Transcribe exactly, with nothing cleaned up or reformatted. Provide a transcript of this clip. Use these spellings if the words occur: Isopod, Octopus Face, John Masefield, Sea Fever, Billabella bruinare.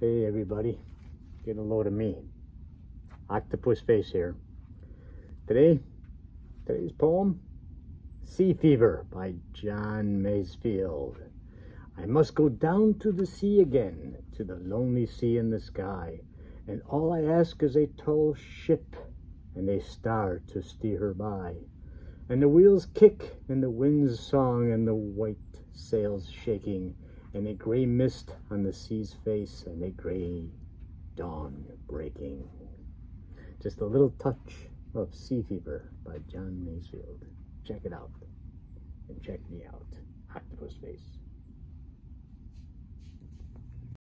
Hey everybody, get a load of me. Octopus Face here. Today, today's poem, Sea Fever by John Masefield. I must go down to the sea again, to the lonely sea in the sky, and all I ask is a tall ship and a star to steer her by, and the wheels kick and the wind's song and the white sails shaking, and a gray mist on the sea's face, and a gray dawn breaking. Just a little touch of Sea Fever by John Masefield. Check it out, and check me out, Octopus Face.